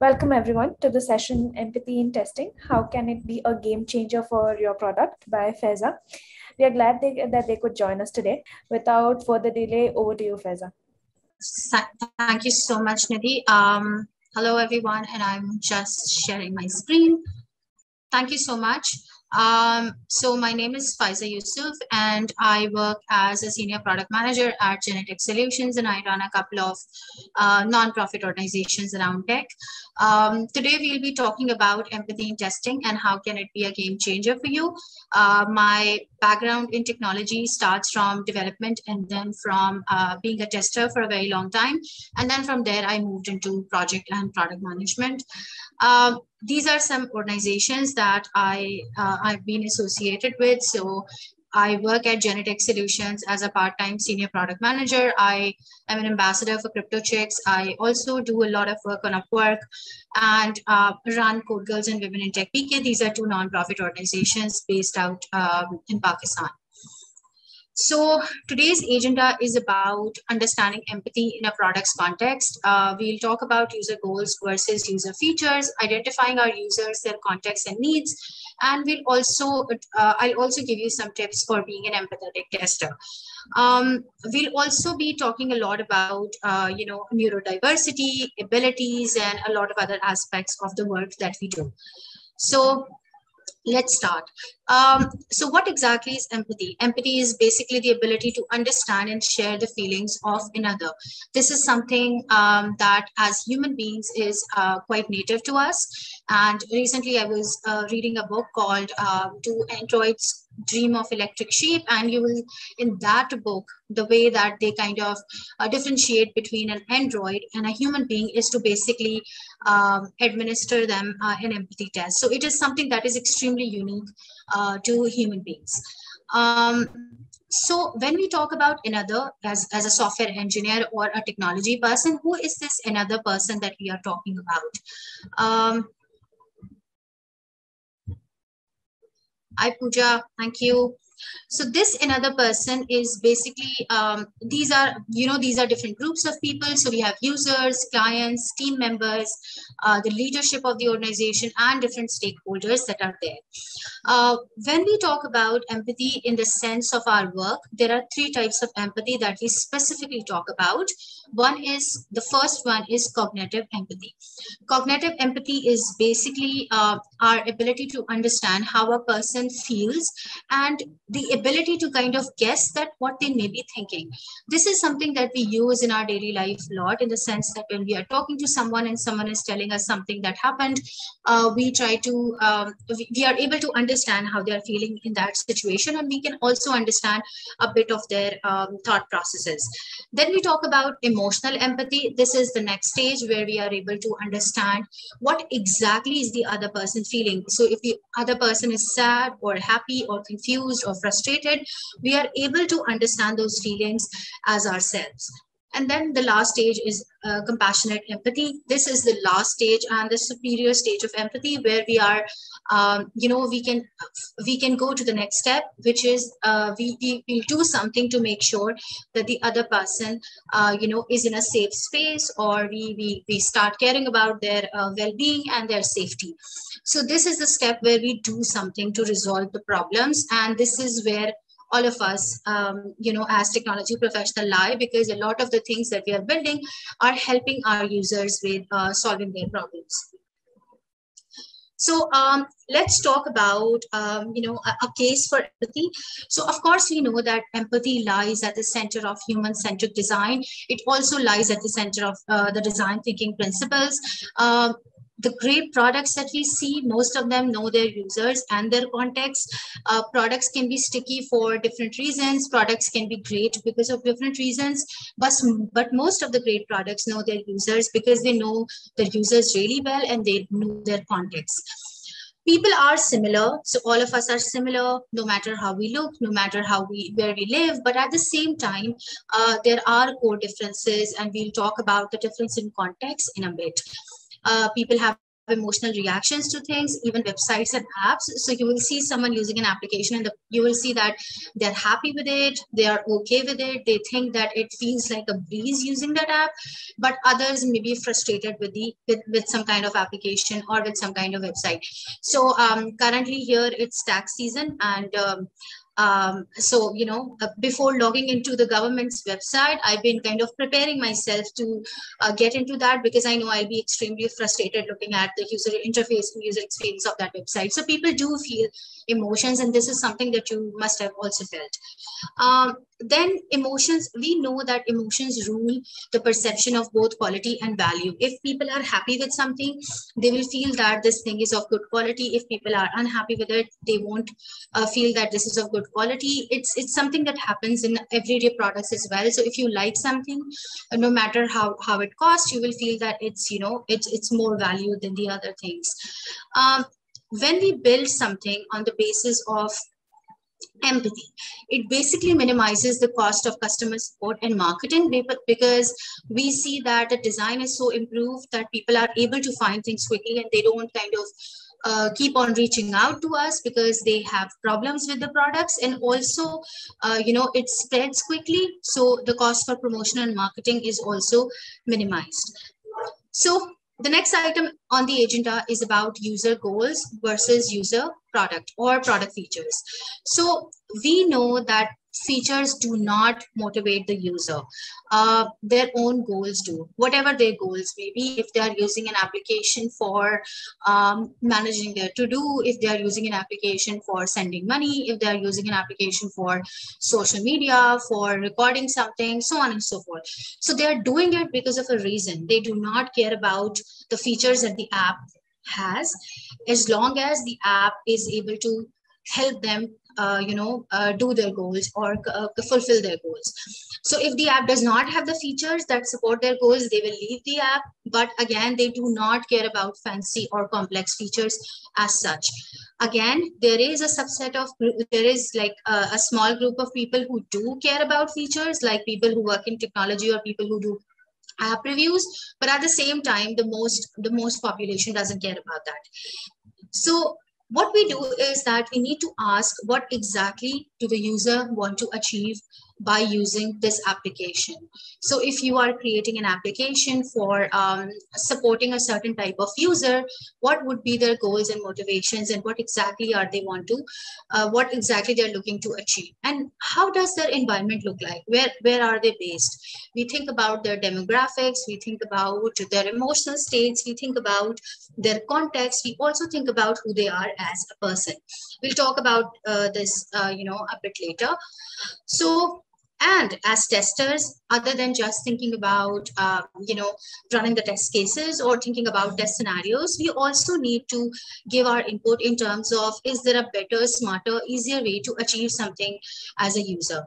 Welcome everyone to the session Empathy in Testing, How Can It Be a Game Changer for Your Product by Faiza. We are glad that they could join us today. Without further delay, over to you, Faiza. Thank you so much, Nidhi. Hello everyone, and I'm just sharing my screen. Thank you so much. So my name is Faiza Yousuf, and I work as a senior product manager at Genetech Solutions, and I run a couple of non-profit organizations around tech. Today we'll be talking about empathy in testing and how can it be a game changer for you. My background in technology starts from development, and then from being a tester for a very long time, and then from there I moved into project and product management. These are some organizations that I've been associated with. So I work at Genetech Solutions as a part-time senior product manager. I am an ambassador for CryptoChicks. I also do a lot of work on Upwork and run Code Girls and Women in Tech PK. These are two nonprofit organizations based out in Pakistan. So today's agenda is about understanding empathy in a product's context. We'll talk about user goals versus user features, identifying our users, their contexts and needs. And we'll also, I'll also give you some tips for being an empathetic tester. We'll also be talking a lot about, neurodiversity, abilities, and a lot of other aspects of the work that we do. So let's start. So what exactly is empathy? Empathy is basically the ability to understand and share the feelings of another. This is something that as human beings is quite native to us. And recently I was reading a book called Do Androids Dream of Electric Sheep, and you will, in that book, the way that they kind of differentiate between an android and a human being is to basically administer them an empathy test. So it is something that is extremely unique to human beings. So when we talk about another, as a software engineer or a technology person, who is this another person that we are talking about? Hi, Pooja. Thank you. So this another person is basically, these are different groups of people. So we have users, clients, team members, the leadership of the organization, and different stakeholders that are there. When we talk about empathy in the sense of our work, there are three types of empathy that we specifically talk about. The first one is cognitive empathy. Cognitive empathy is basically our ability to understand how a person feels and the ability to kind of guess that what they may be thinking. This is something that we use in our daily life a lot, in the sense that when we are talking to someone and someone is telling us something that happened, we are able to understand how they are feeling in that situation, and we can also understand a bit of their thought processes. Then we talk about emotional empathy. This is the next stage where we are able to understand what exactly is the other person feeling. So if the other person is sad or happy or confused or frustrated, we are able to understand those feelings as ourselves. And then the last stage is compassionate empathy. This is the last stage and the superior stage of empathy, where we are, we can go to the next step, which is we'll do something to make sure that the other person, is in a safe space, or we start caring about their well-being and their safety. So this is the step where we do something to resolve the problems, and this is where all of us, as technology professionals lie, because a lot of the things that we are building are helping our users with solving their problems. So let's talk about, a case for empathy. So of course, we know that empathy lies at the center of human-centric design. It also lies at the center of the design thinking principles. The great products that we see, most of them know their users and their context. Products can be sticky for different reasons. Products can be great because of different reasons. But most of the great products know their users because they know their users really well and they know their context. People are similar. So all of us are similar, no matter how we look, no matter how where we live. But at the same time, there are core differences, and we'll talk about the difference in context in a bit. People have emotional reactions to things, even websites and apps. So you will see someone using an application and you will see that they're happy with it, they are okay with it, they think that it feels like a breeze using that app, but others may be frustrated with some kind of application or with some kind of website. So currently here it's tax season, and so, you know, before logging into the government's website, I've been kind of preparing myself to get into that, because I know I'll be extremely frustrated looking at the user interface and user experience of that website. So people do feel emotions, and this is something that you must have also felt. Then emotions, we know that emotions rule the perception of both quality and value. If people are happy with something, they will feel that this thing is of good quality. If people are unhappy with it, they won't feel that this is of good quality. It's something that happens in everyday products as well. So if you like something, no matter how it costs, you will feel that it's, you know, it's more value than the other things. When we build something on the basis of empathy, it basically minimizes the cost of customer support and marketing, because we see that the design is so improved that people are able to find things quickly, and they don't kind of keep on reaching out to us because they have problems with the products. And also, you know, it spreads quickly. So the cost for promotion and marketing is also minimized. So the next item on the agenda is about user goals versus user product or product features. So we know that features do not motivate the user. Their own goals do, whatever their goals may be. If they are using an application for managing their to-do, if they are using an application for sending money, if they are using an application for social media, for recording something, so on and so forth. So they are doing it because of a reason. They do not care about the features that the app has, as long as the app is able to help them do their goals or fulfill their goals. So if the app does not have the features that support their goals, they will leave the app. But again, they do not care about fancy or complex features as such. Again, there is a subset of, there is like a small group of people who do care about features, like people who work in technology or people who do app reviews. But at the same time, the most population doesn't care about that. So what we do is that we need to ask, what exactly do the user want to achieve by using this application? So if you are creating an application for supporting a certain type of user, what would be their goals and motivations, and what exactly are they want to, what exactly they're looking to achieve, and how does their environment look like? Where are they based? We think about their demographics, we think about their emotional states, we think about their context, we also think about who they are as a person. We'll talk about this, a bit later. So, and as testers, other than just thinking about, running the test cases or thinking about test scenarios, we also need to give our input in terms of, is there a better, smarter, easier way to achieve something as a user?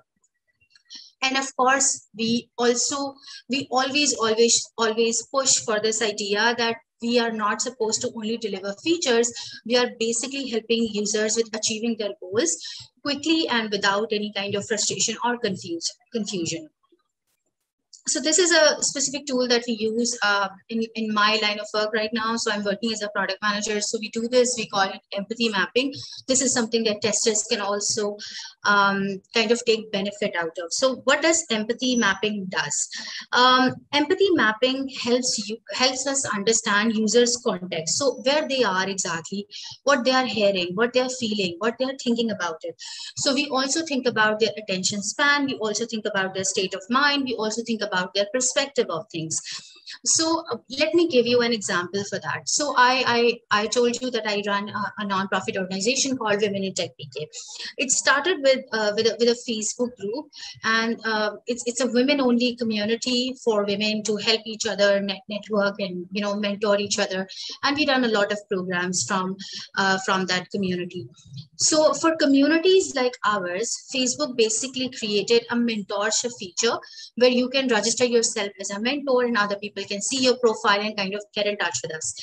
And of course, we always push for this idea that we are not supposed to only deliver features. We are basically helping users with achieving their goals quickly and without any kind of frustration or confusion. So this is a specific tool that we use in my line of work right now. So I'm working as a product manager. So we do this, we call it empathy mapping. This is something that testers can also kind of take benefit out of. So what does empathy mapping does? Empathy mapping helps us understand users' context. So where they are exactly, what they are hearing, what they are feeling, what they are thinking about it. So we also think about their attention span. We also think about their state of mind. We also think about their perspective of things. So let me give you an example for that. So I told you that I run a nonprofit organization called Women in Tech PK. It started with a Facebook group, and it's a women-only community for women to help each other network and mentor each other. And we run a lot of programs from that community. So for communities like ours, Facebook basically created a mentorship feature where you can register yourself as a mentor and other people people can see your profile and kind of get in touch with us.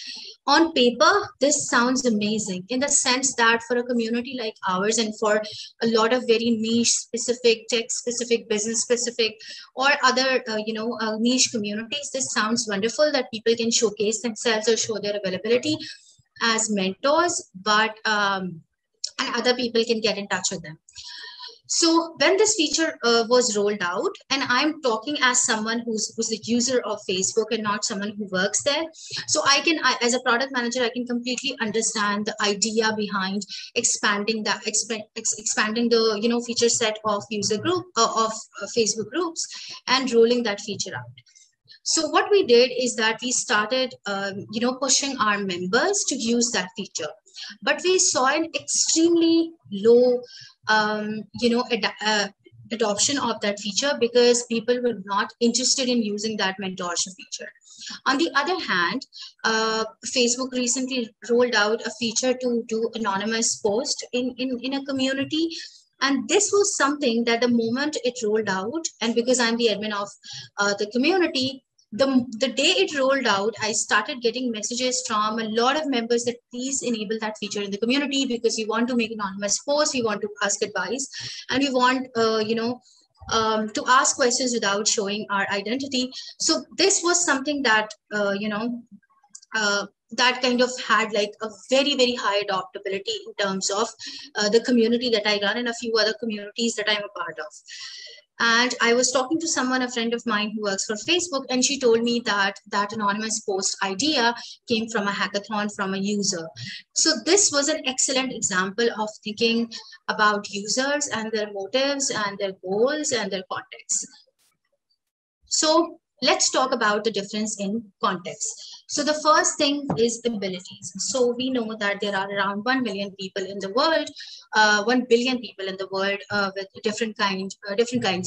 On paper, this sounds amazing in the sense that for a community like ours and for a lot of very niche specific, tech specific, business specific, or other niche communities, this sounds wonderful that people can showcase themselves or show their availability as mentors, but and other people can get in touch with them. So when this feature was rolled out, and I'm talking as someone who's the user of Facebook and not someone who works there. So I, as a product manager, I can completely understand the idea behind expanding that, expanding the feature set of user group of Facebook groups and rolling that feature out. So what we did is that we started pushing our members to use that feature, but we saw an extremely low adoption of that feature because people were not interested in using that mentorship feature. On the other hand, Facebook recently rolled out a feature to do anonymous post in a community. And this was something that the moment it rolled out, and because I'm the admin of the community, the day it rolled out, I started getting messages from a lot of members that please enable that feature in the community because we want to make anonymous posts, we want to ask advice, and we want to ask questions without showing our identity. So this was something that that kind of had like a very, very high adoptability in terms of the community that I run and a few other communities that I'm a part of. And I was talking to someone, a friend of mine who works for Facebook, and she told me that that anonymous post idea came from a hackathon from a user. So this was an excellent example of thinking about users and their motives and their goals and their context. So let's talk about the difference in context. So the first thing is abilities. So we know that there are around 1 million people in the world, 1 billion people in the world with different kinds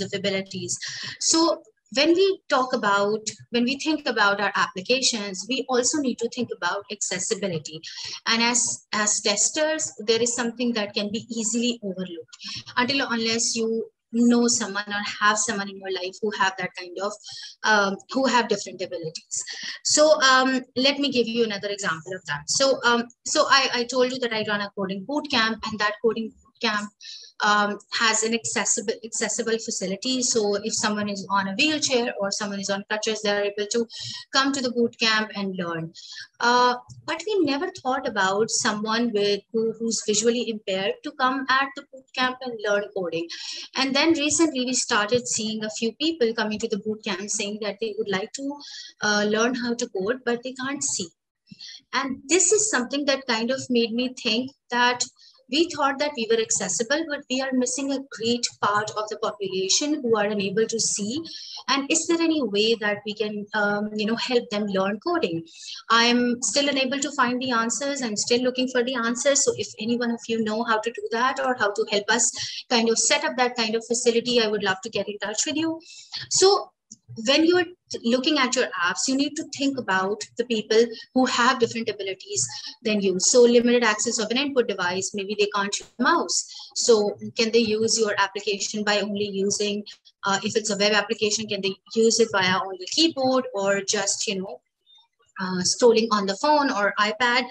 of abilities. So when we think about our applications, we also need to think about accessibility. And as testers, there is something that can be easily overlooked unless you know someone or have someone in your life who have that kind of, who have different abilities. So let me give you another example of that. So I told you that I run a coding bootcamp, and that coding bootcamp has an accessible facility. So if someone is on a wheelchair or someone is on crutches, they're able to come to the bootcamp and learn. But we never thought about someone who's visually impaired to come at the bootcamp and learn coding. And then recently we started seeing a few people coming to the bootcamp saying that they would like to learn how to code, but they can't see. And this is something that kind of made me think that we thought that we were accessible, but we are missing a great part of the population who are unable to see. And is there any way that we can help them learn coding? I'm still unable to find the answers. I'm still looking for the answers. So if any one of you know how to do that or how to help us kind of set up that kind of facility, I would love to get in touch with you. So when you're looking at your apps, you need to think about the people who have different abilities than you. So limited access of an input device, maybe they can't use a mouse. So can they use your application by only using, if it's a web application, can they use it via only keyboard or just, scrolling on the phone or iPad?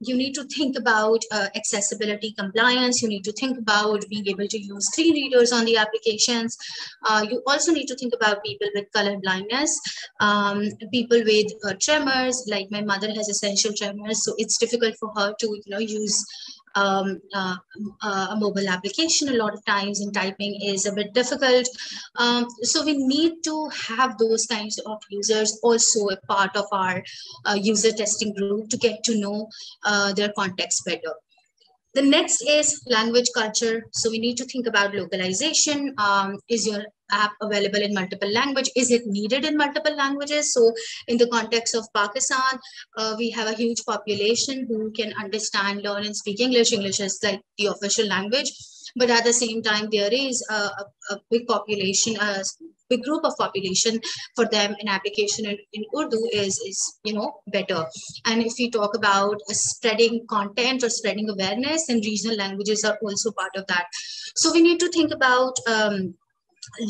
You need to think about accessibility compliance. You need to think about being able to use screen readers on the applications. You also need to think about people with color blindness, people with tremors, like my mother has essential tremors. So it's difficult for her to use a mobile application a lot of times, and typing is a bit difficult. So we need to have those kinds of users also a part of our user testing group to get to know their context better. The next is language culture. So we need to think about localization. Is your app available in multiple languages? Is it needed in multiple languages? So in the context of Pakistan, we have a huge population who can understand, learn, and speak English. English is like the official language. But at the same time, there is a big population, a big group of population. For them, an application in Urdu is better. And if we talk about spreading content or spreading awareness, then regional languages are also part of that. So we need to think about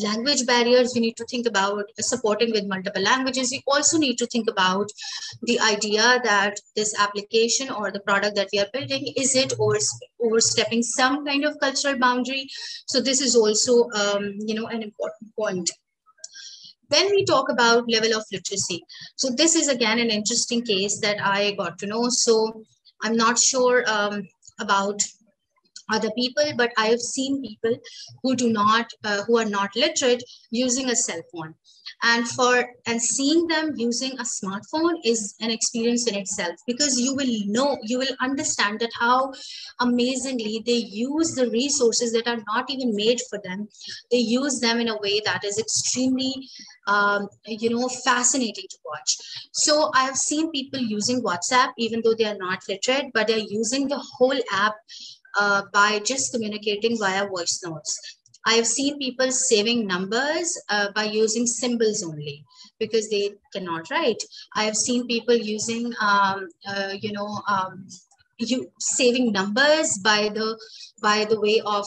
language barriers, we need to think about supporting with multiple languages. We also need to think about the idea that this application or the product that we are building, is it overstepping some kind of cultural boundary? So this is also an important point. When we talk about level of literacy, so this is again an interesting case that I got to know. So I'm not sure about other people, but I have seen people who are not literate using a cell phone, and seeing them using a smartphone is an experience in itself, because you will understand that how amazingly they use the resources that are not even made for them. They use them in a way that is extremely fascinating to watch. So I have seen people using WhatsApp, even though they are not literate, but they're using the whole app by just communicating via voice notes. I have seen people saving numbers by using symbols only, because they cannot write. I have seen people using, saving numbers by the way of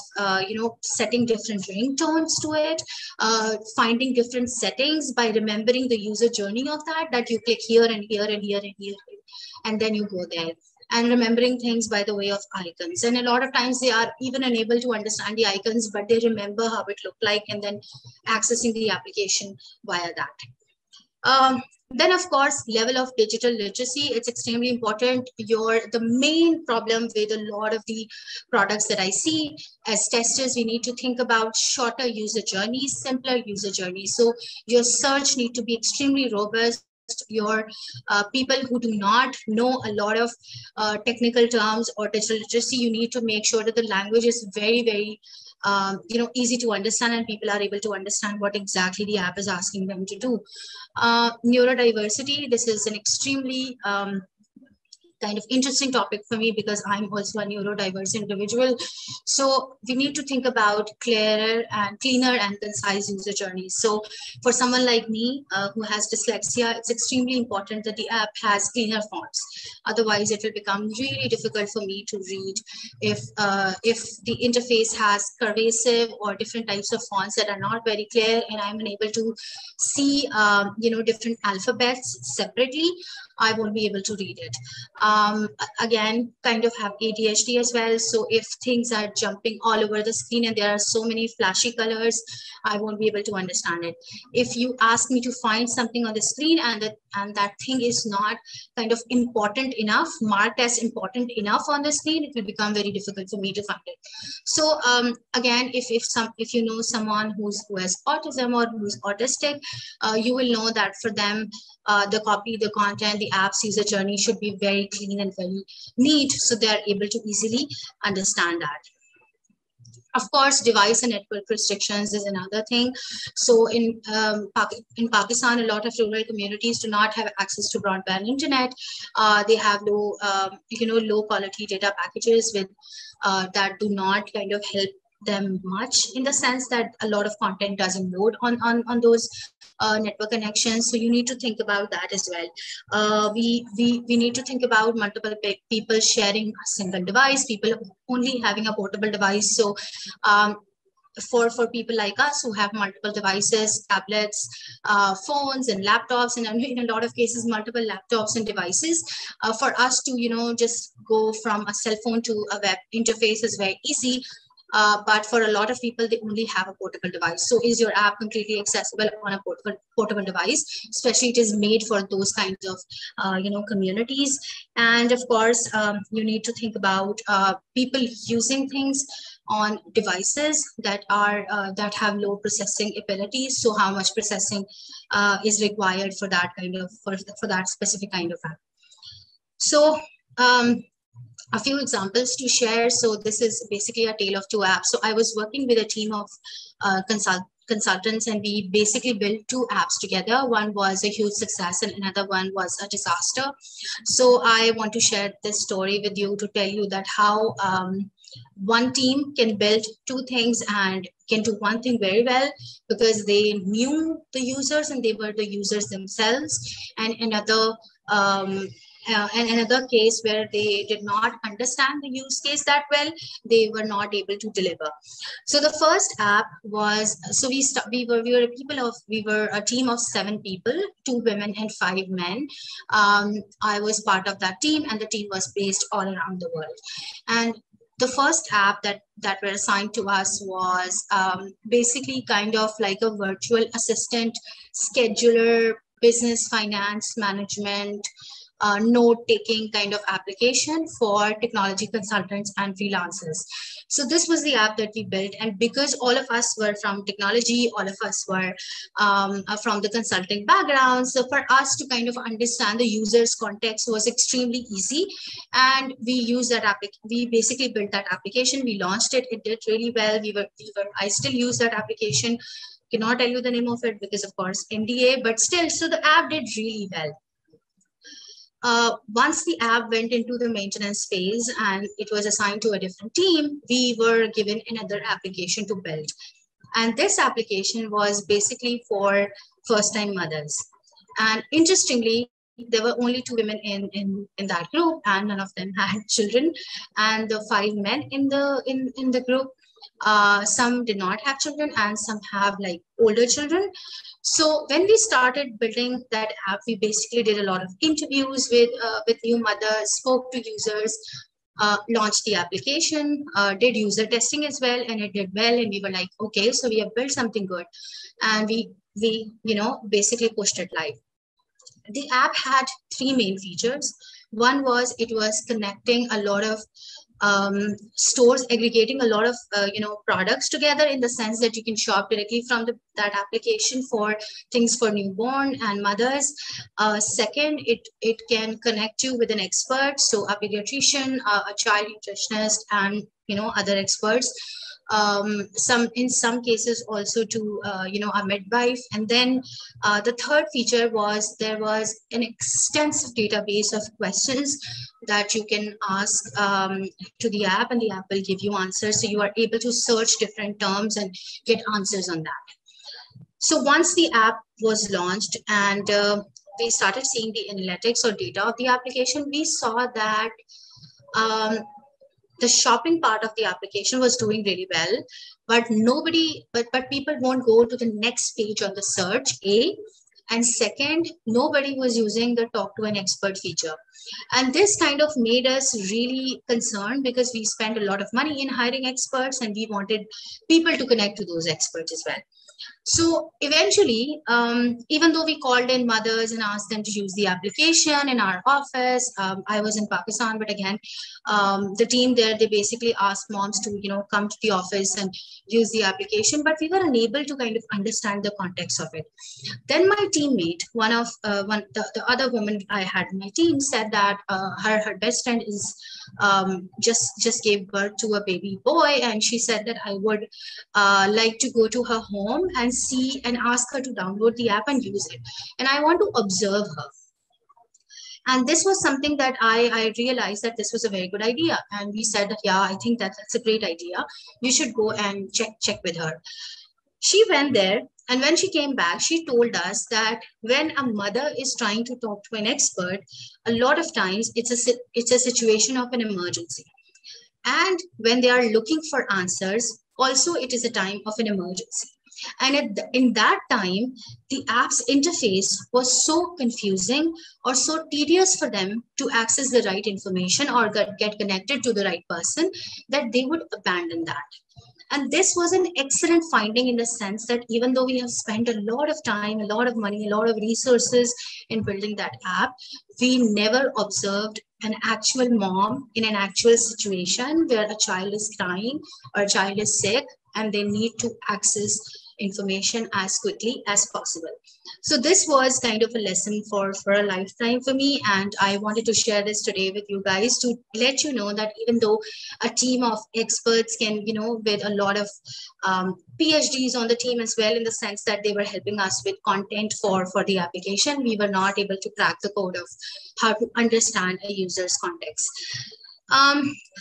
setting different ringtones to it, finding different settings by remembering the user journey of that you click here and here and here and here, and then you go there. And remembering things by the way of icons. And a lot of times they are even unable to understand the icons, but they remember how it looked like and then accessing the application via that. Then of course, level of digital literacy, it's extremely important. The main problem with a lot of the products that I see as testers, we need to think about shorter user journeys, simpler user journeys. So your search need to be extremely robust. Your people who do not know a lot of technical terms or digital literacy, you need to make sure that the language is very, very easy to understand, and people are able to understand what exactly the app is asking them to do. Neurodiversity, this is an extremely kind of interesting topic for me, because I'm also a neurodiverse individual. So we need to think about cleaner and concise user journeys. So for someone like me who has dyslexia, it's extremely important that the app has cleaner fonts. Otherwise it will become really difficult for me to read if the interface has cursive or different types of fonts that are not very clear, and I'm unable to see different alphabets separately, I won't be able to read it. Again, kind of have ADHD as well. So if things are jumping all over the screen and there are so many flashy colors, I won't be able to understand it. If you ask me to find something on the screen and that thing is not kind of important enough, marked as important enough on the screen, it will become very difficult for me to find it. So again, if you know someone who has autism or who's autistic, you will know that for them, the copy, the content, the app's user journey should be very clean and very neat, so they are able to easily understand that. Of course, device and network restrictions is another thing. So in Pakistan, a lot of rural communities do not have access to broadband internet. They have low quality data packages with that do not kind of help them much, in the sense that a lot of content doesn't load on those network connections. So you need to think about that as well. We need to think about multiple people sharing a single device, people only having a portable device. So for people like us who have multiple devices, tablets, phones and laptops, and in a lot of cases multiple laptops and devices, for us to just go from a cell phone to a web interface is very easy. But for a lot of people, they only have a portable device. So is your app completely accessible on a portable device? Especially it is made for those kinds of, communities. And of course, you need to think about people using things on devices that are that have low processing abilities. So how much processing is required for that for that specific kind of app? So. A few examples to share. So this is basically a tale of two apps. So I was working with a team of consultants, and we basically built two apps together. One was a huge success and another one was a disaster. So I want to share this story with you to tell you that how one team can build two things and can do one thing very well, because they knew the users and they were the users themselves. And another and another case where they did not understand the use case that well, they were not able to deliver. So the first app was, so we were a team of 7 people, 2 women and 5 men. I was part of that team, and the team was based all around the world. And the first app that were assigned to us was basically kind of like a virtual assistant, scheduler, business, finance, management, note-taking kind of application for technology consultants and freelancers. So this was the app that we built. And because all of us were from technology, all of us were from the consulting background, so for us to kind of understand the user's context was extremely easy. And we used that app. We basically built that application. We launched it. It did really well. I still use that application. Cannot tell you the name of it because, of course, NDA, but still, so the app did really well. Once the app went into the maintenance phase and it was assigned to a different team, we were given another application to build. And this application was basically for first-time mothers. And interestingly, there were only 2 women in that group, and none of them had children. And the 5 men in the group, some did not have children and some have like older children. So when we started building that app, we basically did a lot of interviews with new mothers, spoke to users, launched the application, did user testing as well, and it did well. And we were like, okay, so we have built something good, and we basically pushed it live. The app had 3 main features. One was it was connecting a lot of stores, aggregating a lot of products together, in the sense that you can shop directly from that application for things for newborn and mothers. Second, it can connect you with an expert, so a pediatrician, a child nutritionist, and other experts. In some cases also to a midwife. And then the third feature was there was an extensive database of questions that you can ask to the app, and the app will give you answers. So you are able to search different terms and get answers on that. So once the app was launched and we started seeing the analytics or data of the application, we saw that the shopping part of the application was doing really well, but people won't go to the next page on the search, A. And second, nobody was using the talk to an expert feature. And this kind of made us really concerned, because we spent a lot of money in hiring experts and we wanted people to connect to those experts as well. So eventually, even though we called in mothers and asked them to use the application in our office, I was in Pakistan, but again, the team there, they basically asked moms to, come to the office and use the application, but we were unable to kind of understand the context of it. Then my teammate, the other woman I had in my team, said that her best friend is just gave birth to a baby boy, and she said that I would like to go to her home and see and ask her to download the app and use it, and I want to observe her. And this was something that I realized that this was a very good idea, and we said that, yeah, I think that's a great idea, you should go and check with her. She went there, and when she came back, she told us that when a mother is trying to talk to an expert, a lot of times it's a situation of an emergency, and when they are looking for answers also, it is a time of an emergency. And in that time, the app's interface was so confusing or so tedious for them to access the right information or get connected to the right person, that they would abandon that. And this was an excellent finding, in the sense that even though we have spent a lot of time, a lot of money, a lot of resources in building that app, we never observed an actual mom in an actual situation where a child is crying or a child is sick, and they need to access information as quickly as possible. So this was kind of a lesson for a lifetime for me. And I wanted to share this today with you guys to let you know that even though a team of experts can, with a lot of PhDs on the team as well, in the sense that they were helping us with content for the application, we were not able to crack the code of how to understand a user's context.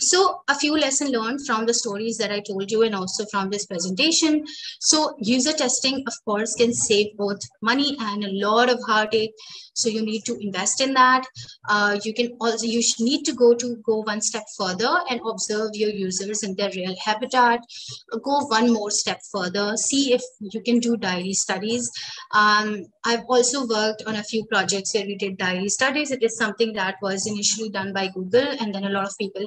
So a few lessons learned from the stories that I told you and also from this presentation. So user testing, of course, can save both money and a lot of heartache. So you need to invest in that. You need to go one step further and observe your users in their real habitat. Go one more step further. See if you can do diary studies. I've also worked on a few projects where we did diary studies. It is something that was initially done by Google, and then a lot of people,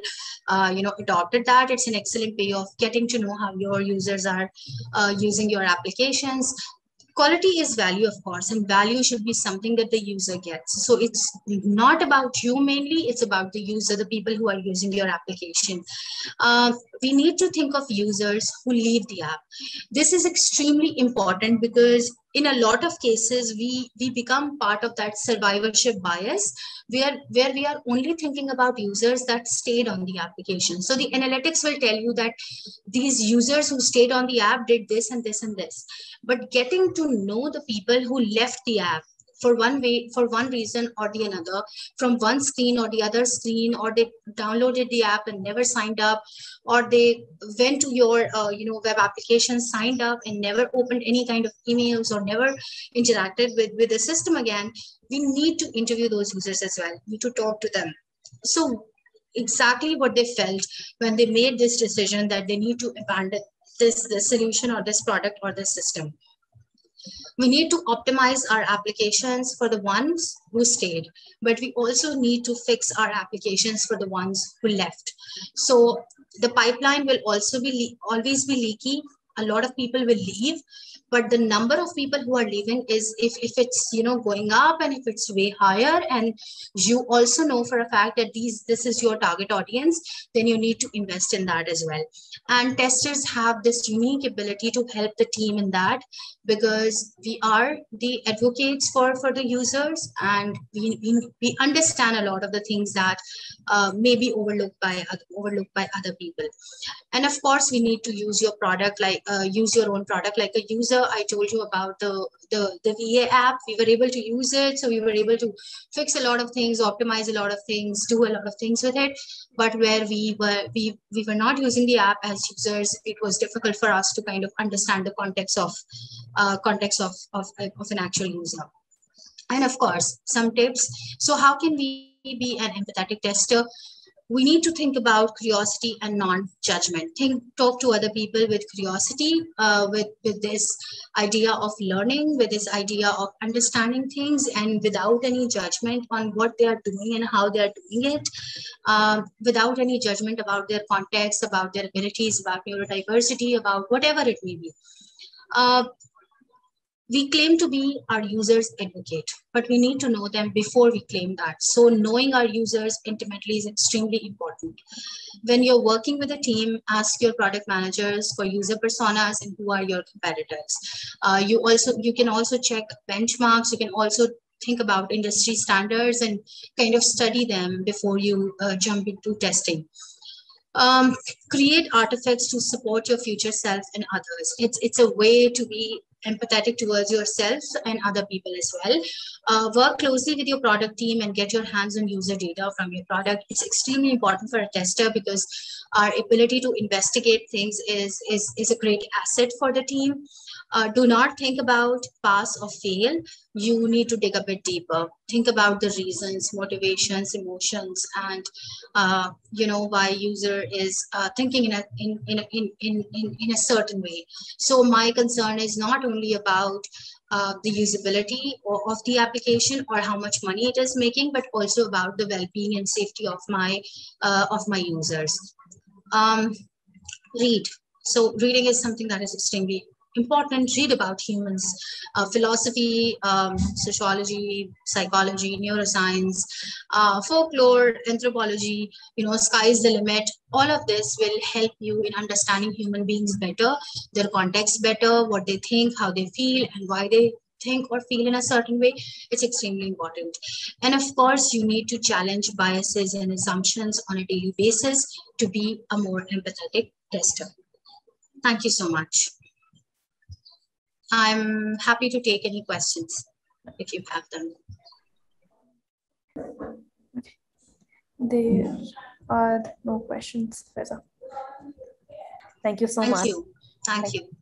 adopted that. It's an excellent way of getting to know how your users are using your applications. Quality is value, of course, and value should be something that the user gets. So it's not about you mainly, it's about the user, the people who are using your application. We need to think of users who leave the app. This is extremely important because in a lot of cases, we become part of that survivorship bias where we are only thinking about users that stayed on the application. So the analytics will tell you that these users who stayed on the app did this and this and this. But getting to know the people who left the app for one reason or the another, from one screen or the other screen, or they downloaded the app and never signed up, or they went to your web application, signed up and never opened any kind of emails or never interacted with the system again. We need to interview those users as well. We need to talk to them. So exactly what they felt when they made this decision that they need to abandon this solution or this product or this system. We need to optimize our applications for the ones who stayed, but we also need to fix our applications for the ones who left. So the pipeline will also always be leaky. A lot of people will leave, but the number of people who are leaving is, if it's going up and if it's way higher, and you also know for a fact that this is your target audience, then you need to invest in that as well. And testers have this unique ability to help the team in that, because we are the advocates for the users, and we understand a lot of the things that may be overlooked by other people. And of course, we need to use your product use your own product like a user. I told you about the VA app. We were able to use it, so we were able to fix a lot of things, optimize a lot of things, do a lot of things with it. But where we were not using the app as users, it was difficult for us to kind of understand the context of an actual user. And of course, some tips. So how can we be an empathetic tester? We need to think about curiosity and non-judgment. Talk to other people with curiosity, with this idea of learning, with this idea of understanding things, and without any judgment on what they are doing and how they are doing it, without any judgment about their context, about their abilities, about neurodiversity, about whatever it may be. We claim to be our users' advocate, but we need to know them before we claim that. So knowing our users intimately is extremely important. When you're working with a team, ask your product managers for user personas and who are your competitors. You can also check benchmarks. You can also think about industry standards and kind of study them before you jump into testing. Create artifacts to support your future self and others. It's a way to be empathetic towards yourself and other people as well. Work closely with your product team and get your hands on user data from your product. It's extremely important for a tester because our ability to investigate things is a great asset for the team. Do not think about pass or fail. You need to dig a bit deeper. Think about the reasons, motivations, emotions, and why user is thinking in a certain way. So my concern is not only about the usability of the application or how much money it is making, but also about the well-being and safety of my users. Read. So reading is something that is extremely important. Read about humans, philosophy, sociology, psychology, neuroscience, folklore, anthropology, sky's the limit. All of this will help you in understanding human beings better, their context better, what they think, how they feel, and why they think or feel in a certain way. It's extremely important. And of course, you need to challenge biases and assumptions on a daily basis to be a more empathetic tester. Thank you so much. I'm happy to take any questions if you have them. There are no questions, Faiza. Thank you so much. Thank you.